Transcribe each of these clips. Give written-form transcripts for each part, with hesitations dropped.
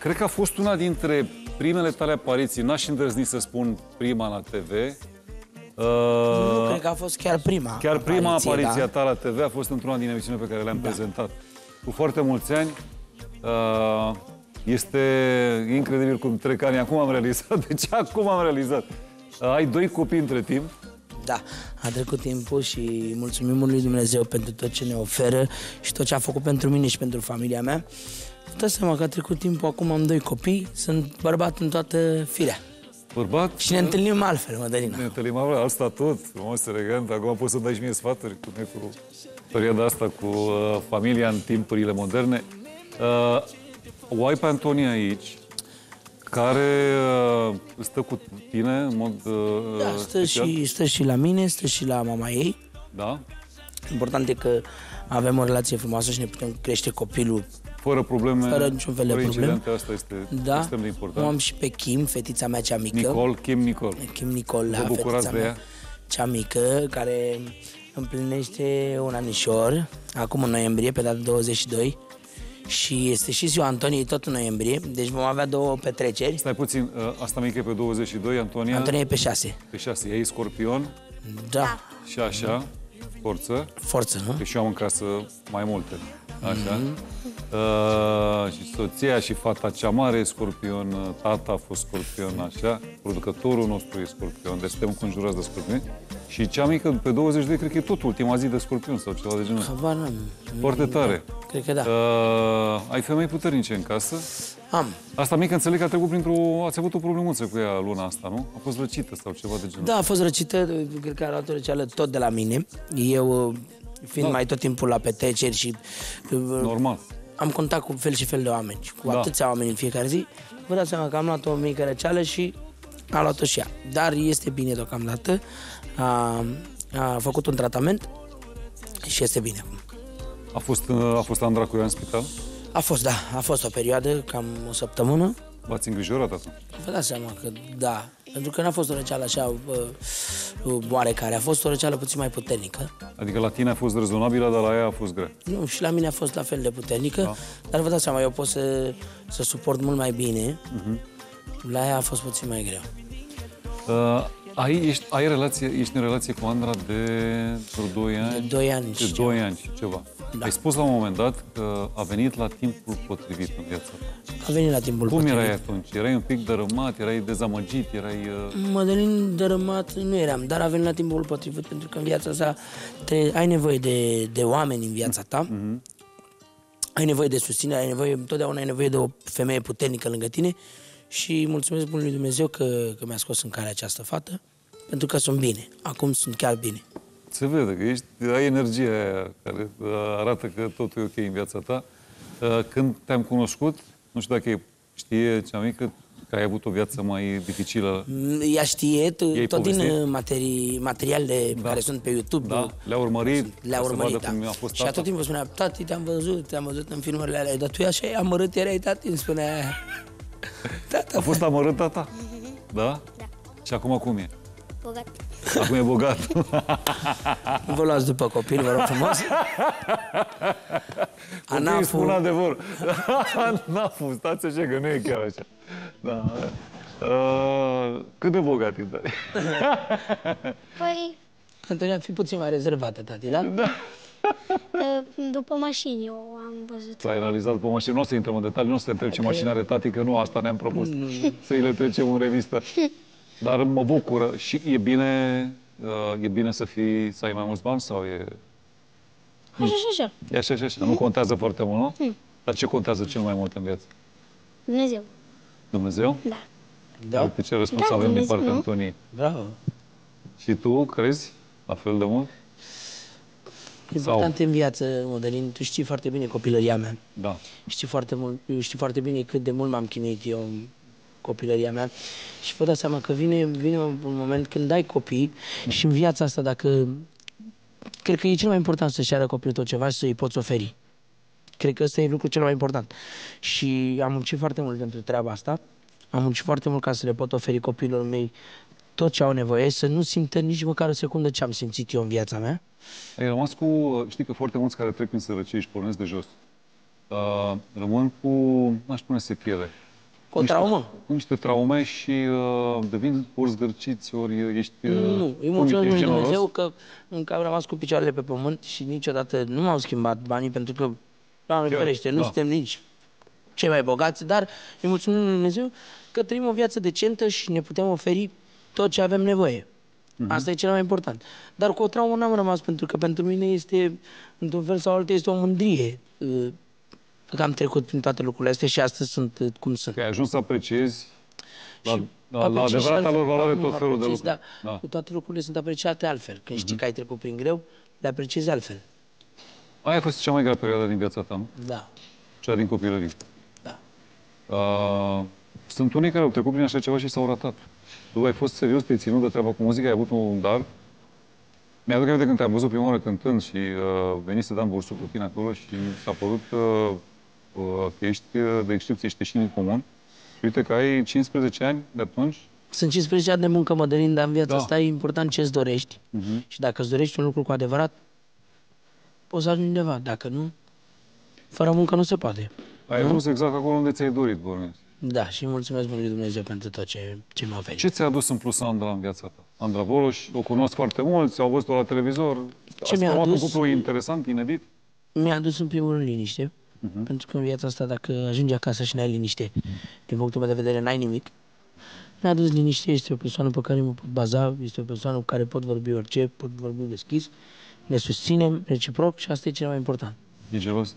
Cred că a fost una dintre primele tale apariții, n-aș îndrăzni să spun prima la TV. Nu, cred că a fost chiar prima. Chiar prima apariție ta la TV a fost într-una din emisiunile pe care le-am prezentat. Cu foarte mulți ani. Este incredibil cum trec ani. Acum am realizat. De ce acum am realizat? Ai doi copii între timp. Da, a trecut timpul și mulțumim lui Dumnezeu pentru tot ce ne oferă și tot ce a făcut pentru mine și pentru familia mea. Dă seama că a trecut timpul, acum am doi copii, sunt bărbat în toată firea. Bărbat? Și ne întâlnim altfel, Madalina. Ne întâlnim altfel, alt statut, frumos, elegant. Acum poți să-mi dai și mie sfaturi cu perioada asta, cu familia în timpurile moderne. O ai pe Antonia aici, care stă cu tine în mod da, stă și la mine, stă și la mama ei. Da. Important e că avem o relație frumoasă și ne putem crește copilul fără probleme, fără niciun fel de probleme. Asta este extrem de important. Am și pe Kim, fetița mea cea mică. Kim Nicole, fetița mea cea mică, care împlinește un anișor, acum în noiembrie, pe data 22. Și este și ziua Antoniei, tot în noiembrie, deci vom avea două petreceri. Stai puțin, asta mică e pe 22, Antonia... Antonia e pe 6. Pe 6, ei scorpion. Da. Și așa, forță. Forță, nu? Că și eu am în casă mai multe. Așa. Și soția și fata cea mare e scorpion, tata a fost scorpion, așa, producătorul nostru e scorpion, deci suntem înconjurați de scorpion. Și cea mică, pe 22, cred că e tot ultima zi de scorpion sau ceva de genul. Habar n-am. Foarte tare. Cred că da. Ai femei puternice în casă? Am. Asta mică, înțeleg că a trecut printr-o... Ați avut o problemuță cu ea luna asta, nu? A fost răcită sau ceva de genul. Da, a fost răcită, cred că a luat o răceală tot de la mine. Eu, fiind mai tot timpul la petreceri și... Normal. Am contact cu fel și fel de oameni, cu atâția oameni în fiecare zi. Vă dați seama că am luat o mică răceală și a luat-o și ea. Dar este bine deocamdată. A făcut un tratament și este bine acum. A fost Andra cu ea în spital? A fost, da. A fost o perioadă, cam o săptămână. V-ați îngrijorat atunci? Vă dați seama că da. Pentru că n-a fost o răceală așa oarecare. A fost o răceală puțin mai puternică. Adică la tine a fost rezonabilă, dar la ea a fost grea. Nu, și la mine a fost la fel de puternică. Da. Dar vă dați seama, eu pot să suport mult mai bine. La ea a fost puțin mai greu. Ești în relație cu Andra de 2 ani și ceva. Da. Ai spus la un moment dat că a venit la timpul potrivit în viața ta. A venit la timpul potrivit. Cum erai atunci? Erai un pic dărâmat, erai dezamăgit, erai... Madalin, dărâmat nu eram, dar a venit la timpul potrivit pentru că în viața ta ai nevoie de oameni în viața ta. Ai nevoie de susținere, ai nevoie, întotdeauna ai nevoie de o femeie puternică lângă tine. Și mulțumesc bunului lui Dumnezeu că mi-a scos în cale această fată, pentru că sunt bine. Acum sunt chiar bine. Se vede că ai energia aia care arată că totul e ok în viața ta. Când te-am cunoscut, nu știu dacă știe cea mică că ai avut o viață mai dificilă. Ea știe, tot din materialele care sunt pe YouTube. Da, le-a urmărit. Le-a urmărit, da. Și tot timpul spunea, tati, te-am văzut în filmurile alea, dar tu așa amărât erai, tati, îmi spunea aia. Tata. A fost amărât tata? Da? Da. Și acum cum e? Bogat. Acum e bogat. Vă luați după copil, vă rog frumos. Copiii spun adevăr. Anaful, stați așa că nu e chiar așa. Da. Cât de bogat e, tati? Păi... Antonia, fi puțin mai rezervată, tati, da? Da. După mașini, eu am văzut. S-a analizat după mașini. Nu o să intrăm în detalii, nu o să le trecem mașinare, tati, că nu asta ne-am propus. Să-i le trecem în revistă. Dar mă bucură. Și e bine să ai mai mulți bani sau e... Așa. Nu contează foarte mult, nu? Dar ce contează cel mai mult în viață? Dumnezeu. Dumnezeu? Da. Da? Uite ce răspuns avem din partea Antoniei. Bravo. Și tu crezi la fel de mult? Important în viață, Madalin, tu știi foarte bine copilăria mea. Da. Știi foarte bine cât de mult m-am chinuit eu în copilăria mea. Și vă dați seama că vine un moment când ai copii și în viața asta, dacă... Cred că e cel mai important să-și ceară copilul tot ceva și să-i poți oferi. Cred că ăsta e lucrul cel mai important. Și am muncit foarte mult pentru treaba asta. Am muncit foarte mult ca să le pot oferi copiilor mei tot ce au nevoie, să nu simtă nici măcar o secundă ce am simțit eu în viața mea. Ai rămas cu... Știi că foarte mulți care trec prin sărăcie și pornesc de jos, rămân cu, n-aș spune, sechiere. Cu o traumă? Cu niște traume și devin ori zgârciți, ori ești... Nu, îi mulțumesc lui Dumnezeu că încă am rămas cu picioarele pe pământ și niciodată nu m-au schimbat banii, pentru că, Doamne ferește, nu suntem nici cei mai bogați, dar îi mulțumim lui Dumnezeu că trăim o viață decentă și ne putem oferi tot ce avem nevoie. Asta e cel mai important. Dar cu o traumă n-am rămas, pentru că pentru mine este, într-un fel sau altul, este o mândrie că am trecut prin toate lucrurile astea și astăzi sunt cum sunt. Că ai ajuns să apreciezi la adevărata lor valoare tot felul de lucruri. Da. Toate lucrurile sunt apreciate altfel. Când știi că ai trecut prin greu, le apreciezi altfel. Aia a fost cea mai grea perioadă din viața ta, nu? Da. Cea din copilărie. Da. Sunt unii care au trecut prin așa ceva și s-au ratat. Tu ai fost serios, te-ai ținut de treaba cu muzica, ai avut un dar. Mi-aduc aminte când te-am văzut prima oară cântând și veni să dăm bursul cu tine acolo și s-a părut că ești de excepție, ești și din comun. Și uite că ai 15 ani de atunci. Sunt 15 ani de muncă, Madalin, dar în viața asta e important ce-ți dorești. Și dacă îți dorești un lucru cu adevărat, poți să ajungi undeva. Dacă nu, fără muncă nu se poate. Ai ajuns exact acolo unde ți-ai dorit, vorbim. Da, și mulțumesc mult lui Dumnezeu pentru tot ce mi-a oferit. Ce ți-a adus în plus Andra în viața ta? Andra Boros, o cunosc foarte mulți, au văzut-o la televizor. Ce mi-a adus? Un cuplu interesant, inedit. Mi-a adus în primul rând liniște, pentru că în viața asta, dacă ajungi acasă și n-ai liniște, din punctul meu de vedere, n-ai nimic. Mi-a adus liniște, este o persoană pe care mă pot baza, este o persoană cu care pot vorbi orice, pot vorbi deschis, ne susținem reciproc și asta e cel mai important. E gelos?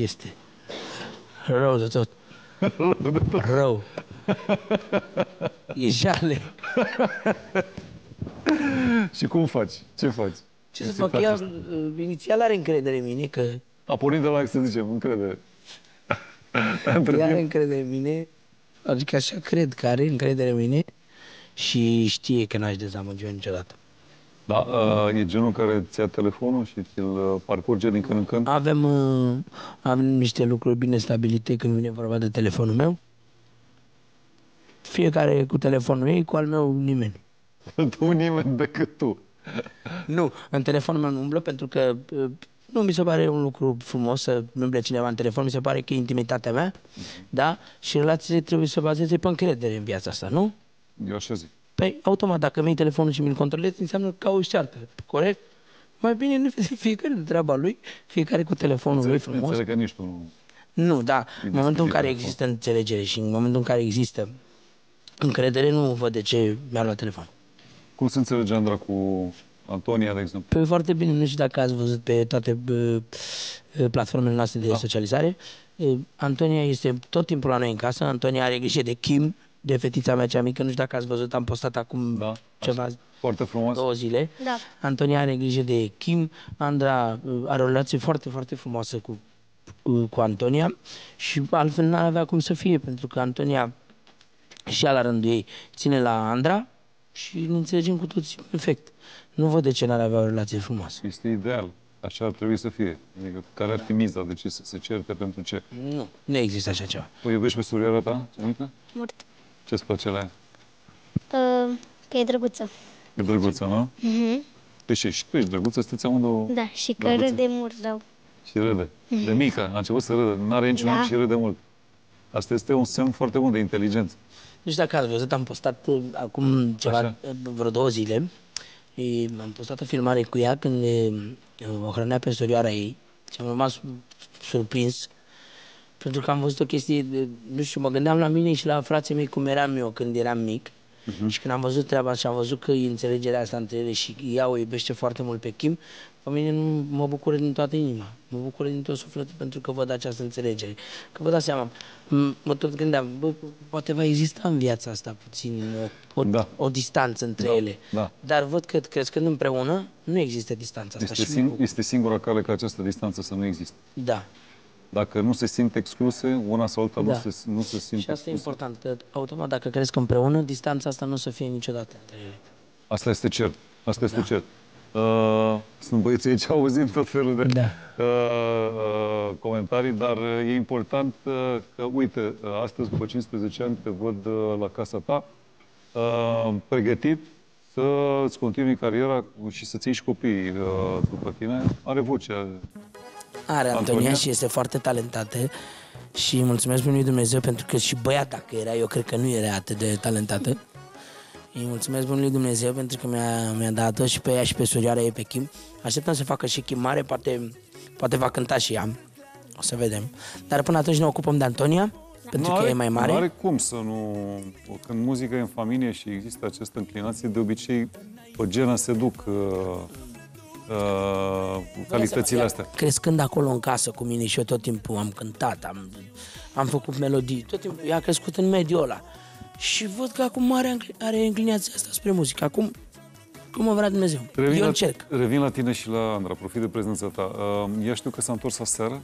Este. Rău de tot. Rău. E jale. Și cum faci? Ce faci? Ce să fac? Ea inițial are încredere în mine că... A pornit de la, să zicem, încredere. Ea are încredere în mine, adică așa cred că are încredere în mine și știe că n-aș dezamăgi eu niciodată. Da, e genul care ți-a telefonul și ți-l parcurge din când în când? Avem niște lucruri bine stabilite când vine vorba de telefonul meu. Fiecare cu telefonul ei, cu al meu nimeni. Tu nimeni decât tu. Nu, în telefonul meu nu umblă pentru că nu mi se pare un lucru frumos să umble cineva în telefon, mi se pare că e intimitatea mea, da? Și relațiile trebuie să bazeze pe încredere în viața asta, nu? Eu așa zic. Păi, automat, dacă mi-ai telefonul și mi-l controlezi, înseamnă că o șteartă, corect? Mai bine ne vede fiecare de treaba lui, fiecare cu telefonul lui frumos. Înțeleg că nici tu nu... Nu, da, în momentul în care există înțelegere și în momentul în care există încredere, nu văd de ce mi-a luat telefonul. Cum se înțelege Andra cu Antonia, de exemplu? Păi foarte bine, nu știu dacă ați văzut pe toate platformele noastre de socializare. Antonia este tot timpul la noi în casă, Antonia are grijă de Kim, de fetița mea cea mică, nu știu dacă ați văzut, am postat acum ceva, foarte frumos. 2 zile. Da. Antonia are grijă de Kim, Andra are o relație foarte, foarte frumoasă cu Antonia și altfel n-ar avea cum să fie, pentru că Antonia și ea la rândul ei ține la Andra și ne înțelegem cu toții perfect. Nu văd de ce n-ar avea o relație frumoasă. Este ideal. Așa ar trebui să fie. Adică, care ar fi miza? De ce să se certe? Pentru ce? Nu. Nu există așa ceva. O iubești pe suriera ta? Mult. Ce-ți place la ea? Că e drăguță. E drăguță, nu? Deci și tu ești drăguță, sunteți amândouă. Da, și că râde mult rău. Și râde. De mică, a început să râde. N-are niciun om și râde mult. Asta este un semn foarte bun de inteligență. Nu știu dacă ați văzut, am postat acum vreo 2 zile. Am postat o filmare cu ea când o hrănea pe surioara ei. Și am rămas surprins. Pentru că am văzut o chestie, nu știu, mă gândeam la mine și la frații mei cum eram eu când eram mic. Și când am văzut treaba și am văzut că e înțelegerea asta între ele și ea o iubește foarte mult pe Kim, pe mine mă bucură din toată inima, mă bucură din tot sufletul pentru că văd această înțelegere. Că vă dați seama, mă tot gândeam, bă, poate va exista în viața asta puțin o distanță între ele. Dar văd că crescând împreună, nu există distanța asta. Este singura cale ca această distanță să nu există. Da. Dacă nu se simt excluse, una sau alta nu se simt excluse. Și asta e important, că automat dacă cresc împreună, distanța asta nu o să fie niciodată între ele. Asta este cert, asta este cert. Sunt băieții aici, auzim tot felul de comentarii, dar e important că, uite, astăzi, după 15 ani, te văd la casa ta, pregătit să-ți continui cariera și să-ți iei și copiii după tine. Are vocea. Are Antonia și este foarte talentată și mulțumesc lui Dumnezeu pentru că și băiata, că era, eu cred că nu era atât de talentată. Îi mulțumesc bunului Dumnezeu pentru că mi-a dat-o și pe ea și pe surioara ei, pe Kim. Așteptăm să facă și Kim mare, poate va cânta și ea. O să vedem. Dar până atunci ne ocupăm de Antonia, pentru că e mai mare. Nu are cum să nu... Când muzică e în familie și există această înclinație, de obicei, o genă se duc calitățile astea. Crescând acolo în casă cu mine și eu tot timpul am cântat, am făcut melodii, tot timpul ea a crescut în mediul ăla. Și văd că acum are înclinația asta spre muzică. Acum, cum o vrea Dumnezeu. Eu încerc. Revin la tine și la Andra. Profit de prezența ta. Ea știu că s-a întors aseară?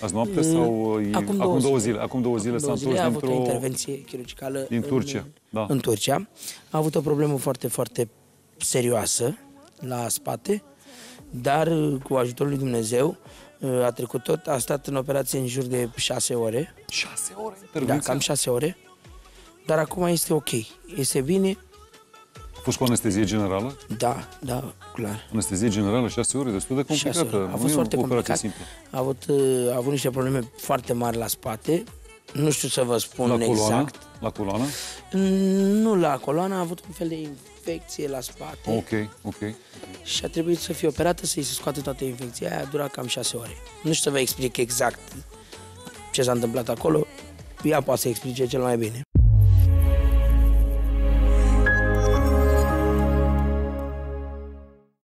Azi noapte? Sau acum două zile? Acum două zile s-a întors. A avut o intervenție chirurgicală din Turcia. În Turcia. A avut o problemă foarte, foarte serioasă la spate, dar cu ajutorul lui Dumnezeu a trecut tot. A stat în operație în jur de 6 ore. 6 ore? Da, cam 6 ore. Dar acum este ok, este bine. A fost cu anestezie generală? Da, da, clar. Anestezie generală, 6 ore, destul de complicată. A fost foarte complicat. A avut niște probleme foarte mari la spate. Nu știu să vă spun exact. La coloană? Nu la coloană, a avut un fel de infecție la spate. Ok, ok. Și a trebuit să fie operată, să-i se scoată toată infecția. Aia a durat cam 6 ore. Nu știu să vă explic exact ce s-a întâmplat acolo. Ea poate să explice cel mai bine.